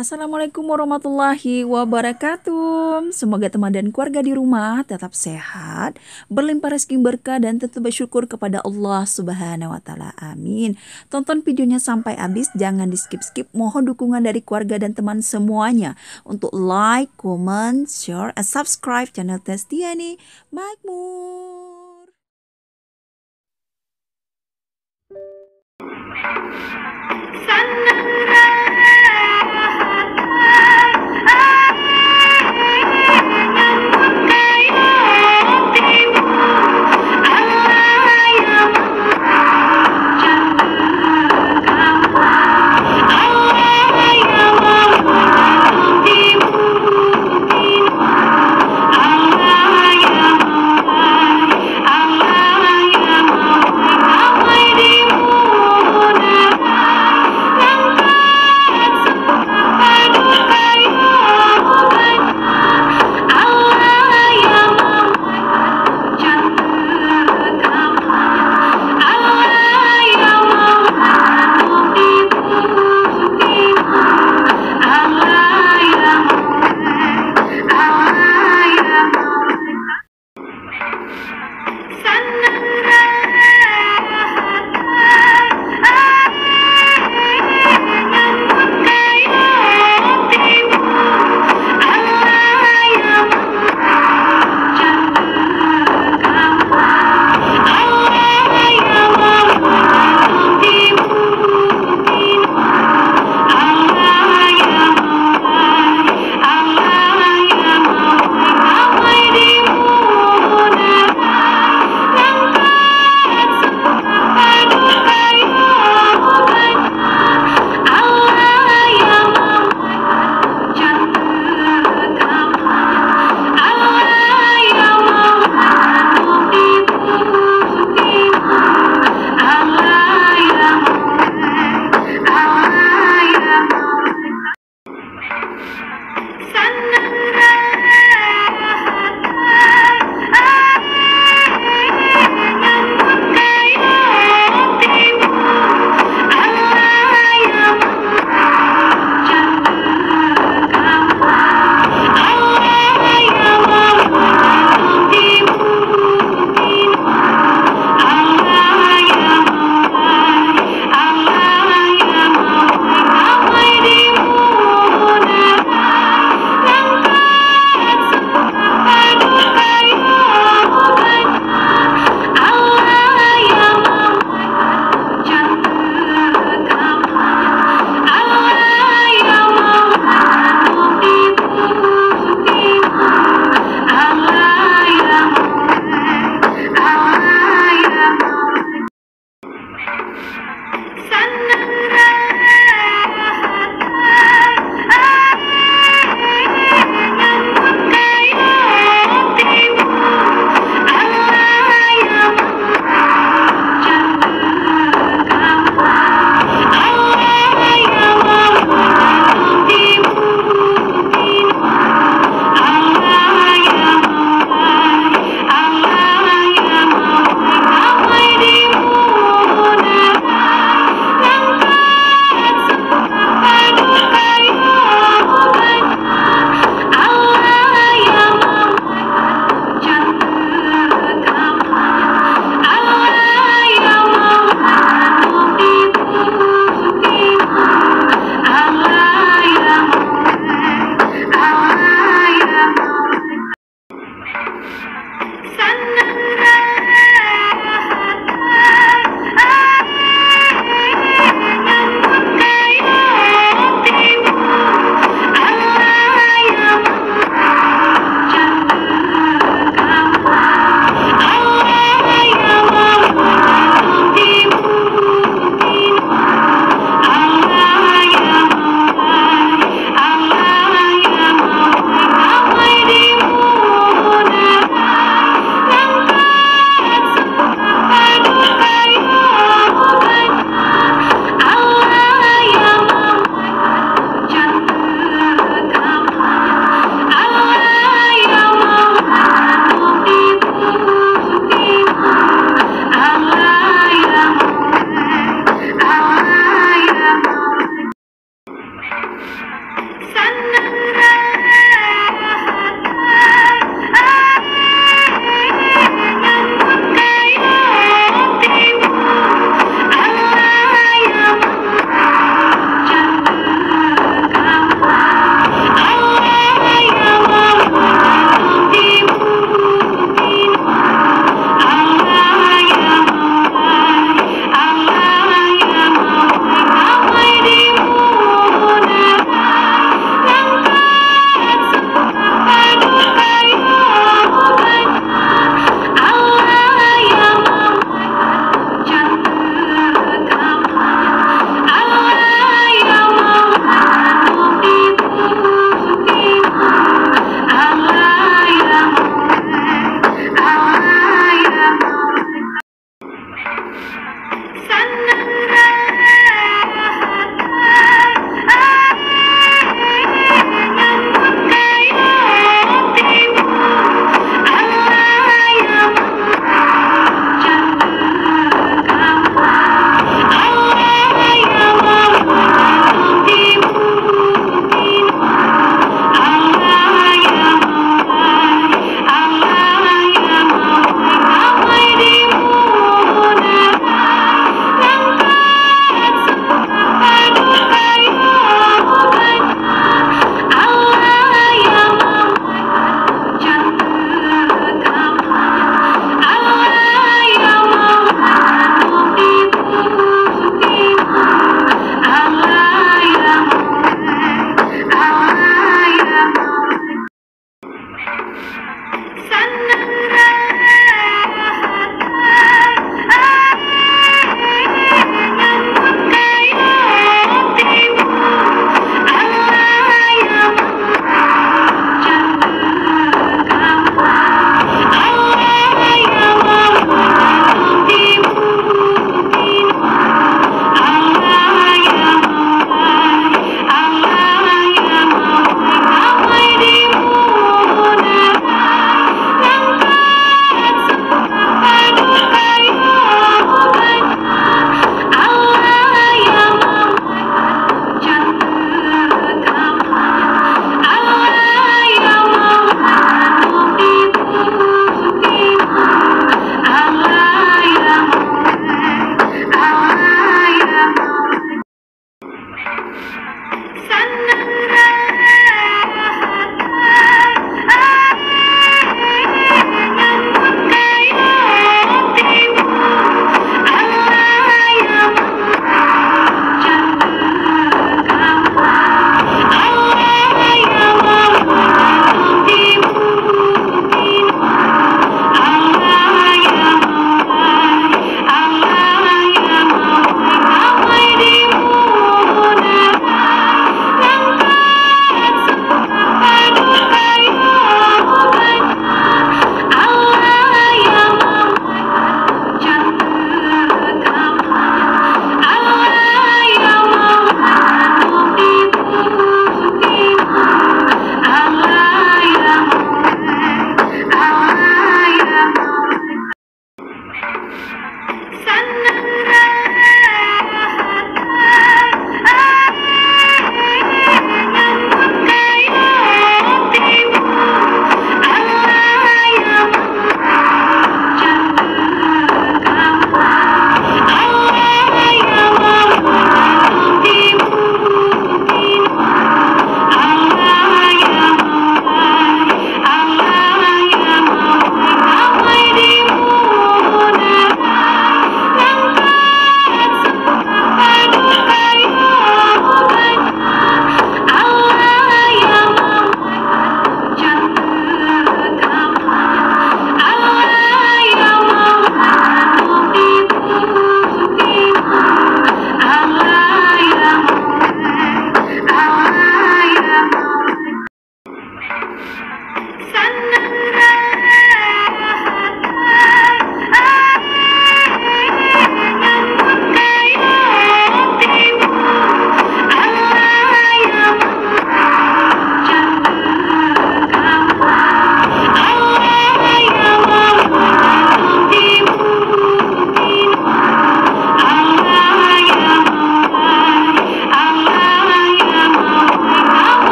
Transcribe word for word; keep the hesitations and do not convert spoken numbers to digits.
Assalamualaikum warahmatullahi wabarakatuh. Semoga teman dan keluarga di rumah tetap sehat, berlimpah rezeki berkah dan tetap bersyukur kepada Allah Subhanahu wa taala. Amin. Tonton videonya sampai habis, jangan di-skip-skip. Mohon dukungan dari keluarga dan teman semuanya untuk like, comment, share, and subscribe channel Testiani Makmur.